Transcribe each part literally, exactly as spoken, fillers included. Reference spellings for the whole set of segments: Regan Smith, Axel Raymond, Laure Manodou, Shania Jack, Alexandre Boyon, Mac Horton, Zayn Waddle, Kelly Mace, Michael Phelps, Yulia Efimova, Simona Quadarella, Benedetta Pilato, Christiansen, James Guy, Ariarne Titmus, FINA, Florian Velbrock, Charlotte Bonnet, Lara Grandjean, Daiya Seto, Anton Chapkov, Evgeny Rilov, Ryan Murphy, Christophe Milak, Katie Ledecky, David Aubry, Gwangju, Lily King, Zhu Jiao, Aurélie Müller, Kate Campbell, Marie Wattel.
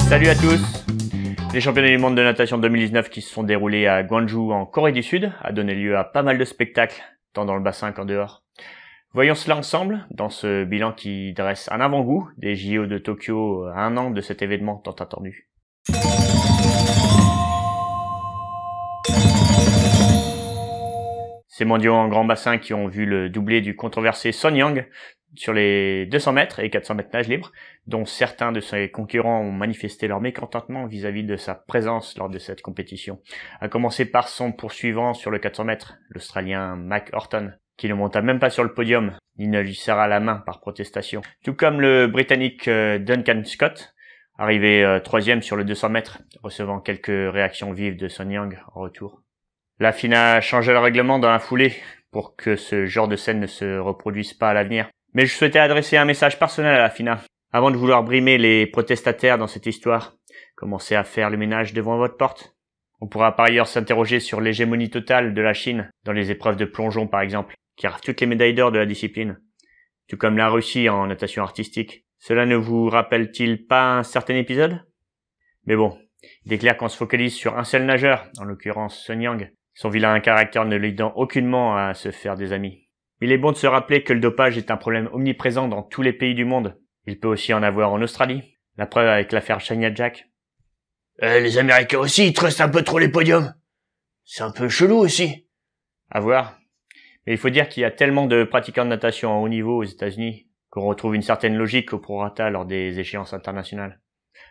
Salut à tous! Les championnats du monde de natation deux mille dix-neuf qui se sont déroulés à Gwangju en Corée du Sud a donné lieu à pas mal de spectacles, tant dans le bassin qu'en dehors. Voyons cela ensemble dans ce bilan qui dresse un avant-goût des J O de Tokyo à un an de cet événement tant attendu. Ces mondiaux en grand bassin qui ont vu le doublé du controversé Sun Yang sur les deux cents mètres et quatre cents mètres nage libre, dont certains de ses concurrents ont manifesté leur mécontentement vis-à-vis de sa présence lors de cette compétition, à commencer par son poursuivant sur le quatre cents mètres, l'Australien Mac Horton, qui ne monta même pas sur le podium, ni ne lui serra la main par protestation. Tout comme le Britannique Duncan Scott, arrivé troisième sur le deux cents mètres, recevant quelques réactions vives de Sun Yang en retour. La FINA changé le règlement dans la foulée pour que ce genre de scène ne se reproduise pas à l'avenir. Mais je souhaitais adresser un message personnel à la FINA. Avant de vouloir brimer les protestataires dans cette histoire, commencez à faire le ménage devant votre porte. On pourra par ailleurs s'interroger sur l'hégémonie totale de la Chine, dans les épreuves de plongeon par exemple, qui rafle toutes les médailles d'or de la discipline, tout comme la Russie en natation artistique. Cela ne vous rappelle-t-il pas un certain épisode? Mais bon, il est clair qu'on se focalise sur un seul nageur, en l'occurrence Sun Yang, son vilain caractère ne l'aidant aucunement à se faire des amis. Il est bon de se rappeler que le dopage est un problème omniprésent dans tous les pays du monde. Il peut aussi en avoir en Australie. La preuve avec l'affaire Shania Jack. Euh, les Américains aussi, ils trustent un peu trop les podiums. C'est un peu chelou aussi. À voir. Mais il faut dire qu'il y a tellement de pratiquants de natation à haut niveau aux États-Unis qu'on retrouve une certaine logique au prorata lors des échéances internationales.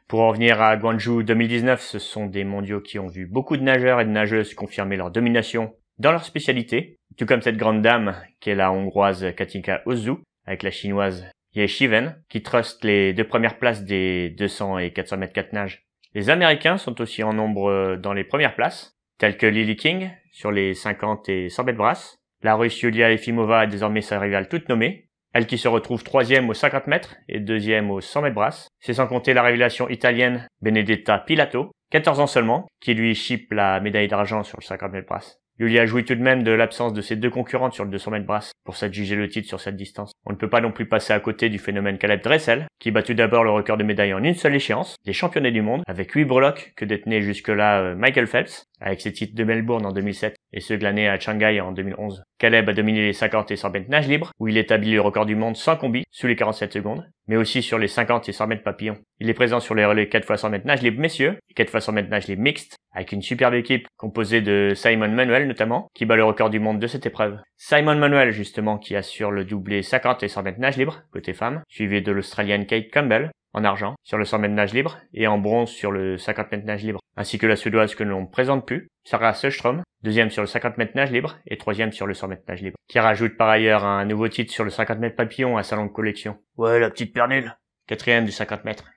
Pour en revenir à Gwangju deux mille dix-neuf, ce sont des mondiaux qui ont vu beaucoup de nageurs et de nageuses confirmer leur domination dans leur spécialité, tout comme cette grande dame qui est la hongroise Katinka Hosszu avec la chinoise Ye Shiven qui truste les deux premières places des deux cents et quatre cents mètres quatre nages. Les Américains sont aussi en nombre dans les premières places, tels que Lily King sur les cinquante et cent mètres brasse. La Russe Yulia Efimova est désormais sa rivale toute nommée, elle qui se retrouve troisième aux cinquante mètres et deuxième aux cent mètres brasse. C'est sans compter la révélation italienne Benedetta Pilato, quatorze ans seulement, qui lui chipe la médaille d'argent sur le cinquante mètres brasse. Yulia jouit tout de même de l'absence de ses deux concurrentes sur le deux cents mètres brasse pour s'adjuger le titre sur cette distance. On ne peut pas non plus passer à côté du phénomène Caeleb Dressel, qui battu d'abord le record de médailles en une seule échéance, des championnats du monde, avec huit breloques que détenait jusque-là Michael Phelps, avec ses titres de Melbourne en deux mille sept et ceux glanés à Shanghai en deux mille onze. Caeleb a dominé les cinquante et cent mètres nage libre, où il établit le record du monde sans combi, sous les quarante-sept secondes, mais aussi sur les cinquante et cent mètres papillons. Il est présent sur les relais quatre fois cent mètres nage libre messieurs, et quatre fois cent mètres nage libre mixte, avec une superbe équipe composée de Simone Manuel notamment, qui bat le record du monde de cette épreuve. Simone Manuel justement qui assure le doublé cinquante et cent mètres nage libre, côté femme, suivi de l'Australienne Kate Campbell, en argent, sur le cent mètres nage libre, et en bronze sur le cinquante mètres nage libre, ainsi que la Suédoise que l'on ne présente plus, Sarah Sjöström, deuxième sur le cinquante mètres nage libre, et troisième sur le cent mètres nage libre, qui rajoute par ailleurs un nouveau titre sur le cinquante mètres papillon à sa longue collection. Ouais, la petite pernille. Quatrième du cinquante mètres.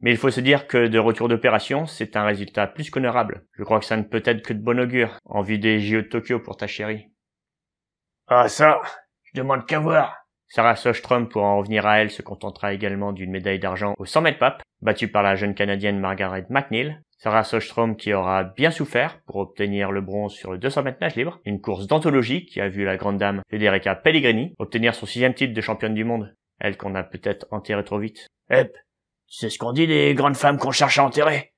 Mais il faut se dire que de retour d'opération, c'est un résultat plus qu'honorable. Je crois que ça ne peut être que de bon augure, en vue des J O de Tokyo pour ta chérie. Ah ça, je demande qu'à voir. Sarah Sjöström, pour en revenir à elle, se contentera également d'une médaille d'argent aux cent mètres papes, battue par la jeune Canadienne Margaret MacNeill. Sarah Sjöström qui aura bien souffert pour obtenir le bronze sur le deux cents mètres nage libre, une course d'anthologie qui a vu la grande dame Federica Pellegrini obtenir son sixième titre de championne du monde, elle qu'on a peut-être enterrée trop vite. Hep, c'est ce qu'on dit des grandes femmes qu'on cherche à enterrer.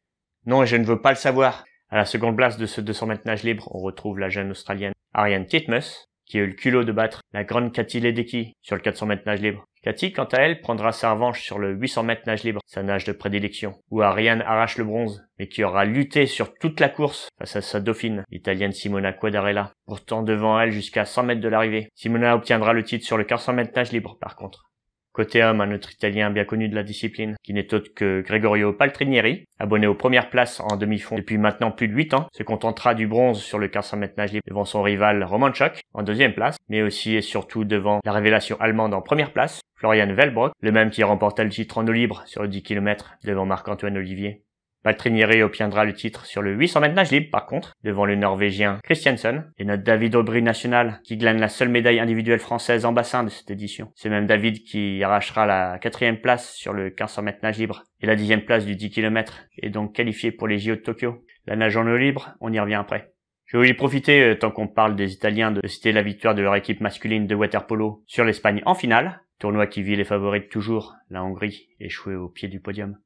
Non, et je ne veux pas le savoir. À la seconde place de ce deux cents mètres nage libre, on retrouve la jeune Australienne Ariarne Titmus, qui a eu le culot de battre la grande Katie Ledecky sur le quatre cents mètres nage libre. Katie, quant à elle, prendra sa revanche sur le huit cents mètres nage libre, sa nage de prédilection, où Ariane arrache le bronze, mais qui aura lutté sur toute la course face à sa dauphine, l'italienne Simona Quadarella, pourtant devant elle jusqu'à cent mètres de l'arrivée. Simona obtiendra le titre sur le quinze cents mètres nage libre, par contre. Côté homme, un autre Italien bien connu de la discipline, qui n'est autre que Gregorio Paltrinieri, abonné aux premières places en demi-fond depuis maintenant plus de huit ans, se contentera du bronze sur le quinze cents mètres nage libre devant son rival Roman Schock en deuxième place, mais aussi et surtout devant la révélation allemande en première place, Florian Velbrock, le même qui remporta le titre en eau libre sur le dix kilomètres devant Marc-Antoine Olivier. Paltrinieri obtiendra le titre sur le huit cents mètres nage libre par contre, devant le Norvégien Christiansen, et notre David Aubry national qui glane la seule médaille individuelle française en bassin de cette édition. C'est même David qui arrachera la quatrième place sur le quinze cents mètres nage libre et la dixième place du dix kilomètres, et donc qualifié pour les J O de Tokyo. La nage en eau libre, on y revient après. Je voulais profiter, tant qu'on parle des Italiens, de citer la victoire de leur équipe masculine de waterpolo sur l'Espagne en finale, tournoi qui vit les favoris de toujours, la Hongrie, échouée au pied du podium.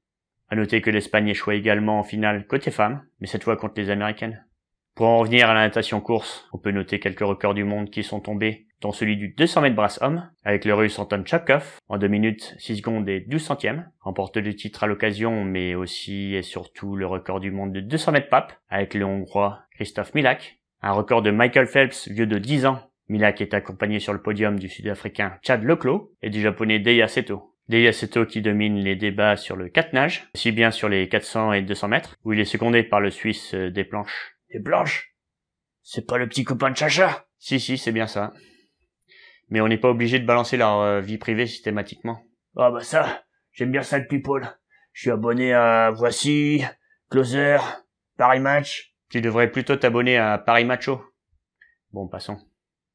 À noter que l'Espagne échoua également en finale côté femmes, mais cette fois contre les Américaines. Pour en revenir à la natation course, on peut noter quelques records du monde qui sont tombés, dont celui du deux cents mètres brasse homme, avec le russe Anton Chapkov, en deux minutes, six secondes et douze centièmes, remporte le titre à l'occasion, mais aussi et surtout le record du monde de deux cents mètres pape, avec le hongrois Christophe Milak, un record de Michael Phelps, vieux de dix ans. Milak est accompagné sur le podium du sud-africain Chad Leclos et du japonais Daiya Seto. Daiya Seto qui domine les débats sur le quatre nages, aussi bien sur les quatre cents et deux cents mètres, où il est secondé par le Suisse des planches. Des planches? C'est pas le petit copain de Chacha? Si, si, c'est bien ça. Mais on n'est pas obligé de balancer leur euh, vie privée systématiquement. Ah bah ça, j'aime bien ça le people. Je suis abonné à Voici, Closer, Paris Match. Tu devrais plutôt t'abonner à Paris Macho. Bon, passons.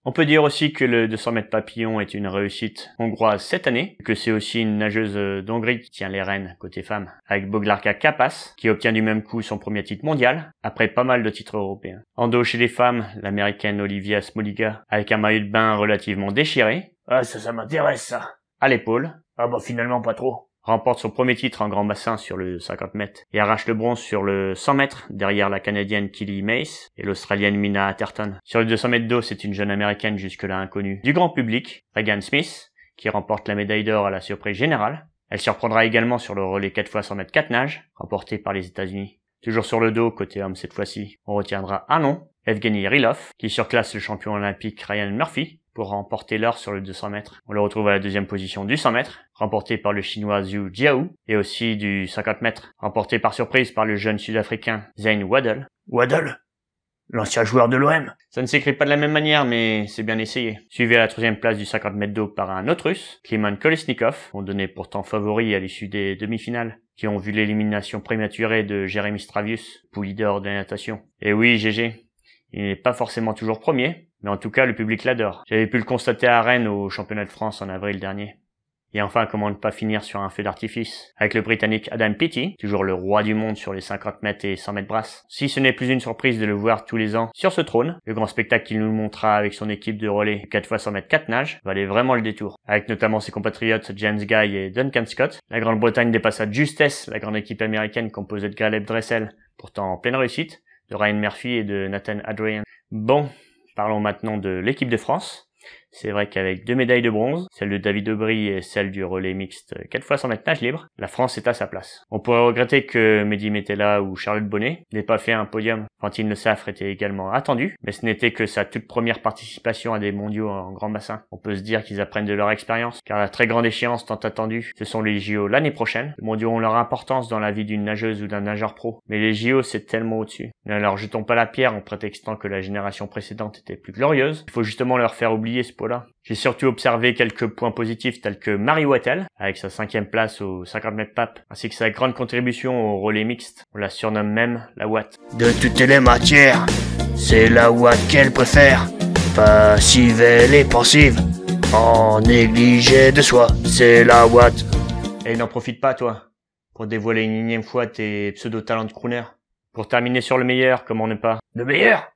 On peut dire aussi que le deux cents mètres papillon est une réussite hongroise cette année, que c'est aussi une nageuse d'Hongrie qui tient les rênes côté femmes, avec Boglarka Kapas, qui obtient du même coup son premier titre mondial, après pas mal de titres européens. En dos chez les femmes, l'américaine Olivia Smoliga, avec un maillot de bain relativement déchiré. Ah ça, ça m'intéresse ça. À l'épaule. Ah bah finalement pas trop. Remporte son premier titre en grand bassin sur le cinquante mètres et arrache le bronze sur le cent mètres derrière la Canadienne Kelly Mace et l'Australienne Mina Atherton. Sur le deux cents mètres d'eau, c'est une jeune Américaine jusque-là inconnue du grand public, Regan Smith, qui remporte la médaille d'or à la surprise générale. Elle surprendra également sur le relais quatre fois cent mètres quatre nages, remporté par les États-Unis. Toujours sur le dos, côté homme cette fois-ci, on retiendra un nom, Evgeny Rilov, qui surclasse le champion olympique Ryan Murphy, pour remporter l'or sur le deux cents mètres. On le retrouve à la deuxième position du cent mètres, remporté par le chinois Zhu Jiao, et aussi du cinquante mètres, remporté par surprise par le jeune sud-africain Zayn Waddle. Waddle? L'ancien joueur de l'O M? Ça ne s'écrit pas de la même manière, mais c'est bien essayé. Suivi à la troisième place du cinquante mètres d'eau par un autre russe, Kliman Kolesnikov, on donnait pourtant favori à l'issue des demi-finales, qui ont vu l'élimination prématurée de Jérémy Stravius, poulie d'or de la natation. Et oui, G G, il n'est pas forcément toujours premier, mais en tout cas, le public l'adore. J'avais pu le constater à Rennes au championnat de France en avril dernier. Et enfin, comment ne pas finir sur un feu d'artifice avec le Britannique Adam Peaty, toujours le roi du monde sur les cinquante mètres et cent mètres brasse. Si ce n'est plus une surprise de le voir tous les ans sur ce trône, le grand spectacle qu'il nous montra avec son équipe de relais quatre fois cent mètres quatre nages valait vraiment le détour. Avec notamment ses compatriotes James Guy et Duncan Scott, la Grande-Bretagne dépassa de justesse la grande équipe américaine composée de Caeleb Dressel, pourtant en pleine réussite, de Ryan Murphy et de Nathan Adrian. Bon... Parlons maintenant de l'équipe de France. C'est vrai qu'avec deux médailles de bronze, celle de David Aubry et celle du relais mixte quatre fois cent mètres nage libre, la France est à sa place. On pourrait regretter que Mehdi Metella ou Charlotte Bonnet n'aient pas fait un podium. Fantine Le Saffre était également attendue, mais ce n'était que sa toute première participation à des mondiaux en grand bassin. On peut se dire qu'ils apprennent de leur expérience, car la très grande échéance tant attendue, ce sont les J O l'année prochaine. Les mondiaux ont leur importance dans la vie d'une nageuse ou d'un nageur pro, mais les J O c'est tellement au-dessus. Ne leur jetons pas la pierre en prétextant que la génération précédente était plus glorieuse. Il faut justement leur faire oublier ce poids-là. J'ai surtout observé quelques points positifs tels que Marie Wattel, avec sa cinquième place au cinquante mètres pape, ainsi que sa grande contribution au relais mixte. On la surnomme même la Watt. De toutes les matières, c'est la Watt qu'elle préfère. Passive, elle est pensive, en négligée de soi, c'est la Watt. Et n'en profite pas, toi, pour dévoiler une énième fois tes pseudo-talents de crooner. Pour terminer sur le meilleur, comment ne pas? Le meilleur?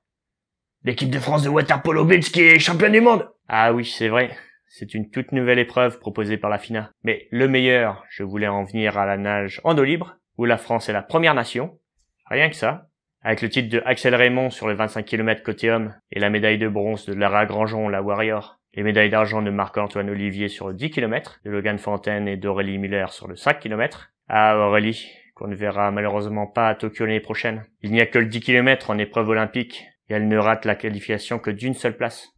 L'équipe de France de waterpolo beach qui est championne du monde. Ah oui, c'est vrai. C'est une toute nouvelle épreuve proposée par la FINA. Mais le meilleur, je voulais en venir à la nage en eau libre, où la France est la première nation. Rien que ça. Avec le titre de Axel Raymond sur le vingt-cinq kilomètres côté homme et la médaille de bronze de Lara Grandjean, la Warrior. Les médailles d'argent de Marc-Antoine Olivier sur le dix kilomètres, de Logan Fontaine et d'Aurélie Muller sur le cinq kilomètres. Ah Aurélie, qu'on ne verra malheureusement pas à Tokyo l'année prochaine. Il n'y a que le dix kilomètres en épreuve olympique. Et elle ne rate la qualification que d'une seule place.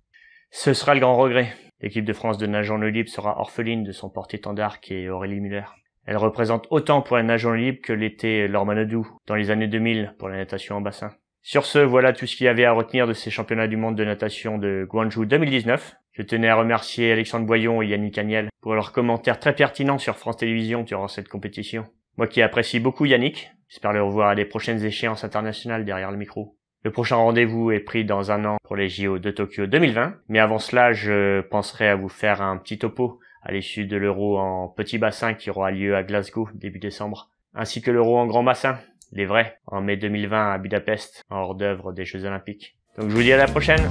Ce sera le grand regret. L'équipe de France de nage en eau libre sera orpheline de son porte-étendard qui est Aurélie Muller. Elle représente autant pour la nage en eau libre que l'était Laure Manodou dans les années deux mille pour la natation en bassin. Sur ce, voilà tout ce qu'il y avait à retenir de ces championnats du monde de natation de Gwangju deux mille dix-neuf. Je tenais à remercier Alexandre Boyon et Yannick Agnel pour leurs commentaires très pertinents sur France Télévisions durant cette compétition. Moi qui apprécie beaucoup Yannick, j'espère le revoir à des prochaines échéances internationales derrière le micro. Le prochain rendez-vous est pris dans un an pour les J O de Tokyo deux mille vingt. Mais avant cela, je penserai à vous faire un petit topo à l'issue de l'Euro en petit bassin qui aura lieu à Glasgow début décembre. Ainsi que l'Euro en grand bassin, les vrais, en mai deux mille vingt à Budapest, en hors d'œuvre des Jeux Olympiques. Donc je vous dis à la prochaine.